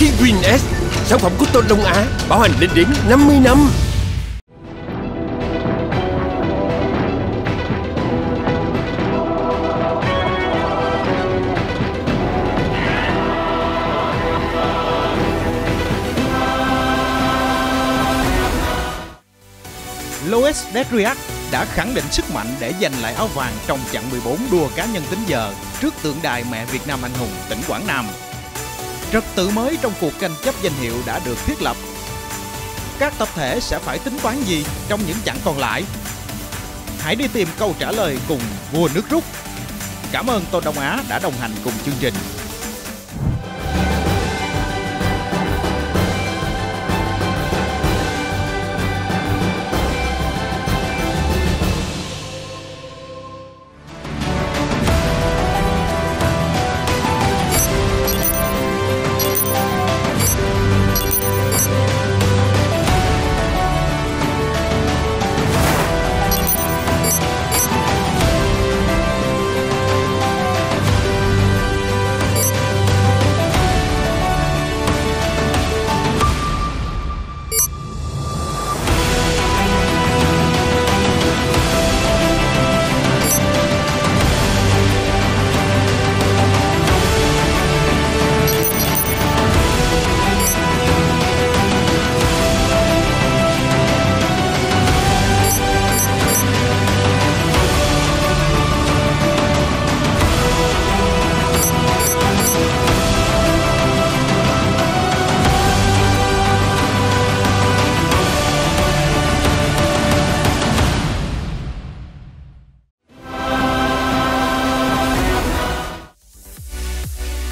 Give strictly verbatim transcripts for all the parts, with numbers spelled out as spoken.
Kiwin S, sản phẩm của Tôn Đông Á, bảo hành lên đến năm mươi năm. Loic Desriac đã khẳng định sức mạnh để giành lại áo vàng trong chặng mười bốn đua cá nhân tính giờ trước tượng đài mẹ Việt Nam anh hùng tỉnh Quảng Nam. Trật tự mới trong cuộc tranh chấp danh hiệu đã được thiết lập. Các tập thể sẽ phải tính toán gì trong những chặng còn lại? Hãy đi tìm câu trả lời cùng vua nước rút. Cảm ơn Tôn Đông Á đã đồng hành cùng chương trình.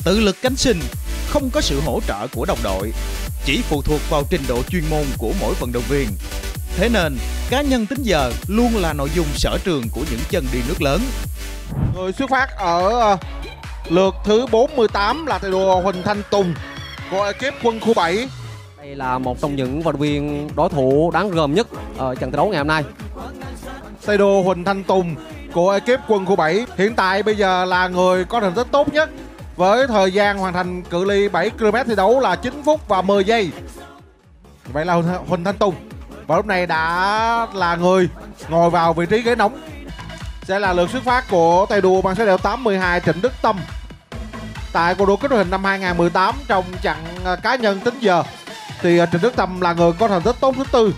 Tự lực cánh sinh, không có sự hỗ trợ của đồng đội, chỉ phụ thuộc vào trình độ chuyên môn của mỗi vận động viên. Thế nên, cá nhân tính giờ luôn là nội dung sở trường của những chân đi nước lớn. Người xuất phát ở lượt thứ bốn mươi tám là tay đua Huỳnh Thanh Tùng của ekip quân khu bảy. Đây là một trong những vận động viên đối thủ đáng gờm nhất ở trận thi đấu ngày hôm nay. Tay đua Huỳnh Thanh Tùng của ekip quân khu bảy hiện tại bây giờ là người có thành tích tốt nhất, với thời gian hoàn thành cự ly bảy ki lô mét thi đấu là chín phút và mười giây. Vậy là Huỳnh Thanh Tùng và lúc này đã là người ngồi vào vị trí ghế nóng. Sẽ là lượt xuất phát của tay đua mang số đeo tám mười hai Trịnh Đức Tâm tại cuộc đua kích đội hình năm hai nghìn không trăm mười tám. Trong chặng cá nhân tính giờ thì Trịnh Đức Tâm là người có thành tích tốt thứ tư.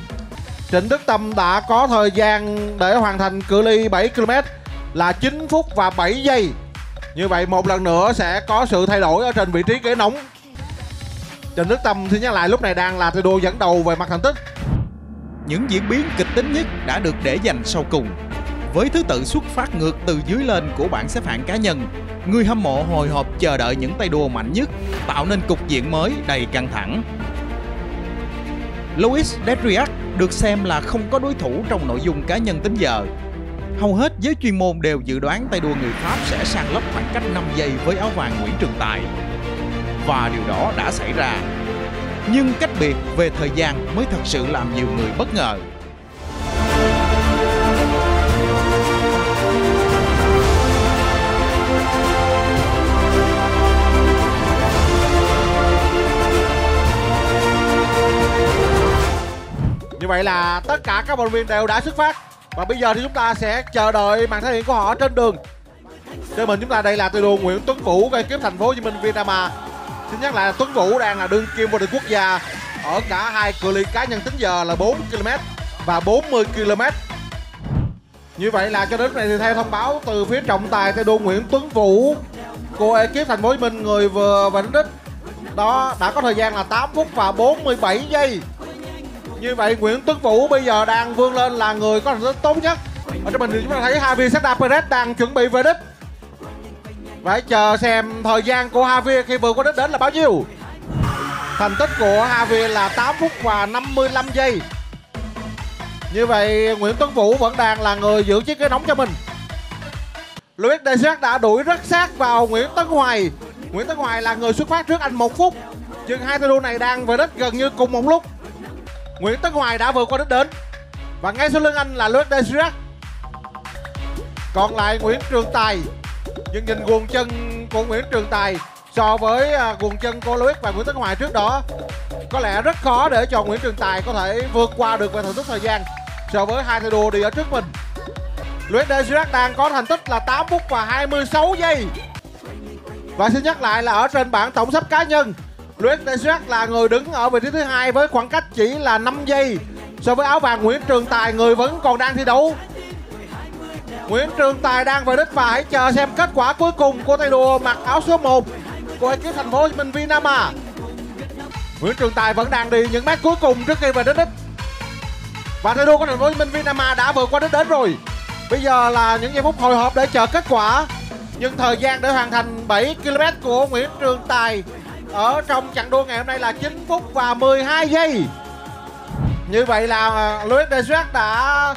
Trịnh Đức Tâm đã có thời gian để hoàn thành cự ly bảy ki lô mét là chín phút và bảy giây. Như vậy một lần nữa sẽ có sự thay đổi ở trên vị trí ghế nóng. Trịnh Đức Tâm thì nhắc lại lúc này đang là tay đua dẫn đầu về mặt thành tích. Những diễn biến kịch tính nhất đã được để dành sau cùng. Với thứ tự xuất phát ngược từ dưới lên của bảng xếp hạng cá nhân, người hâm mộ hồi hộp chờ đợi những tay đua mạnh nhất, tạo nên cục diện mới đầy căng thẳng. Loic Desriac được xem là không có đối thủ trong nội dung cá nhân tính giờ. Hầu hết giới chuyên môn đều dự đoán tay đua người Pháp sẽ sang lấp khoảng cách năm giây với áo vàng Nguyễn Trường Tài. Và điều đó đã xảy ra. Nhưng cách biệt về thời gian mới thật sự làm nhiều người bất ngờ. Như vậy là tất cả các vận động viên đều đã xuất phát. Và bây giờ thì chúng ta sẽ chờ đợi màn thể hiện của họ trên đường. Trên mình chúng ta đây là tay đua Nguyễn Tuấn Vũ của ekip Thành phố Hồ Chí Minh Vinama. Xin nhắc lại là Tuấn Vũ đang là đương kim vô địch quốc gia ở cả hai cự ly cá nhân tính giờ là bốn ki lô mét và bốn mươi ki lô mét. Như vậy là cho đến này thì theo thông báo từ phía trọng tài, tay đua Nguyễn Tuấn Vũ của ekip Thành phố Hồ Chí Minh, người vừa về đến đích đó, đã có thời gian là tám phút và bốn mươi bảy giây. Như vậy Nguyễn Tuấn Vũ bây giờ đang vươn lên là người có thành tích tốt nhất. Ở trên mình thì chúng ta thấy Javier Zapata Perez đang chuẩn bị về đích. Phải chờ xem thời gian của Javier khi vừa có đích đến là bao nhiêu. Thành tích của Javier là tám phút và năm mươi lăm giây. Như vậy Nguyễn Tuấn Vũ vẫn đang là người giữ chiếc ghế nóng cho mình. Loic Desriac đã đuổi rất sát vào Nguyễn Tất Hoài. Nguyễn Tất Hoài là người xuất phát trước anh một phút. Chừng hai tay đua này đang về đích gần như cùng một lúc. Nguyễn Tấn Hoài đã vượt qua đích đến và ngay sau lưng anh là Loic Desriac. Còn lại Nguyễn Trường Tài, nhưng nhìn guồng chân của Nguyễn Trường Tài so với guồng chân của Loic và Nguyễn Tất Hoài trước đó. Có lẽ rất khó để cho Nguyễn Trường Tài có thể vượt qua được về thành tích thời gian so với hai tay đua đi ở trước mình. Loic Desriac đang có thành tích là tám phút và hai mươi sáu giây. Và xin nhắc lại là ở trên bảng tổng sắp cá nhân, Loic Desriac là người đứng ở vị trí thứ hai với khoảng cách chỉ là năm giây so với áo vàng Nguyễn Trường Tài, người vẫn còn đang thi đấu. Nguyễn Trường Tài đang về đích và hãy chờ xem kết quả cuối cùng của tay đua mặc áo số một của ekip Thành phố Hồ Chí Minh Vinama. Nguyễn Trường Tài vẫn đang đi những mét cuối cùng trước khi về đích đích. Và tay đua của Thành phố Hồ Chí Minh Vinama đã vượt qua đích đến rồi. Bây giờ là những giây phút hồi hộp để chờ kết quả. Nhưng thời gian để hoàn thành bảy ki lô mét của Nguyễn Trường Tài ở trong chặng đua ngày hôm nay là chín phút và mười hai giây. Như vậy là Loic Desriac đã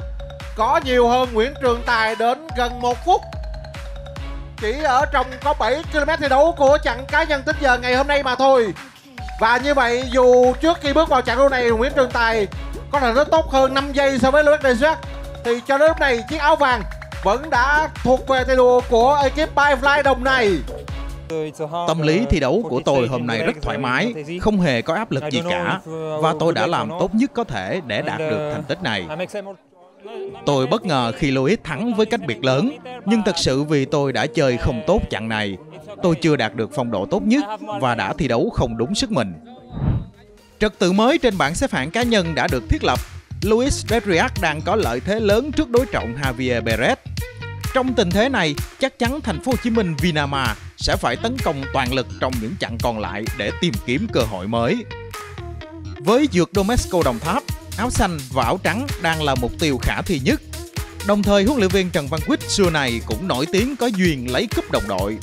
có nhiều hơn Nguyễn Trường Tài đến gần một phút. Chỉ ở trong có bảy ki lô mét thi đấu của chặng cá nhân tính giờ ngày hôm nay mà thôi. Và như vậy dù trước khi bước vào chặng đua này Nguyễn Trường Tài có thể rất tốt hơn năm giây so với Loic Desriac, thì cho đến lúc này chiếc áo vàng vẫn đã thuộc về tay đua của ekip ByFlydom này. Tâm lý thi đấu của tôi hôm nay rất thoải mái, không hề có áp lực gì cả. Và tôi đã làm tốt nhất có thể để đạt được thành tích này. Tôi bất ngờ khi Loic thắng với cách biệt lớn, nhưng thật sự vì tôi đã chơi không tốt chặng này. Tôi chưa đạt được phong độ tốt nhất và đã thi đấu không đúng sức mình. Trật tự mới trên bảng xếp hạng cá nhân đã được thiết lập. Loic Desriac đang có lợi thế lớn trước đối trọng Javier Beret. Trong tình thế này, chắc chắn Thành phố Hồ Chí Minh Vinama sẽ phải tấn công toàn lực trong những chặng còn lại để tìm kiếm cơ hội mới. Với dược Domesco Đồng Tháp, áo xanh và áo trắng đang là mục tiêu khả thi nhất. Đồng thời huấn luyện viên Trần Văn Quýt xưa này cũng nổi tiếng có duyên lấy cúp đồng đội.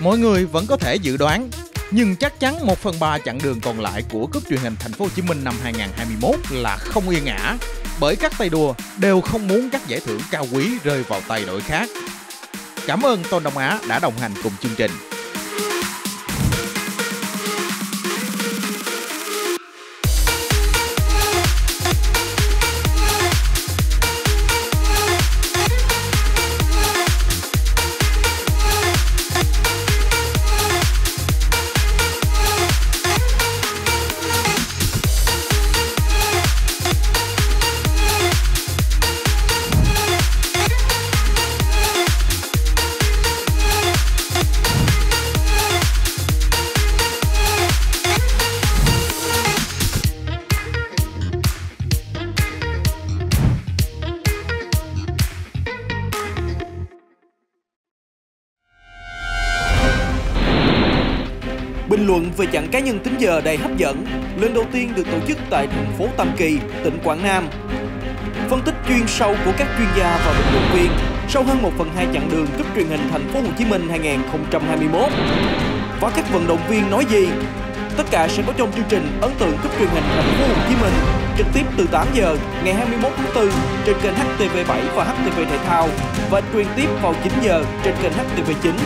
Mọi người vẫn có thể dự đoán, nhưng chắc chắn một phần ba chặng đường còn lại của cúp truyền hình Thành phố Hồ Chí Minh năm hai không hai mốt là không yên ả, bởi các tay đua đều không muốn các giải thưởng cao quý rơi vào tay đội khác. Cảm ơn Tôn Đông Á đã đồng hành cùng chương trình. Bình luận về chặng cá nhân tính giờ đầy hấp dẫn, lần đầu tiên được tổ chức tại thành phố Tam Kỳ, tỉnh Quảng Nam. Phân tích chuyên sâu của các chuyên gia và bình luận viên sau hơn một phần hai chặng đường cúp truyền hình Thành phố Hồ Chí Minh hai không hai mốt. Và các vận động viên nói gì? Tất cả sẽ có trong chương trình ấn tượng cúp truyền hình Thành phố Hồ Chí Minh trực tiếp từ tám giờ ngày hai mươi mốt tháng tư trên kênh hát tê vê bảy và hát tê vê Thể thao và truyền tiếp vào chín giờ trên kênh hát tê vê chín.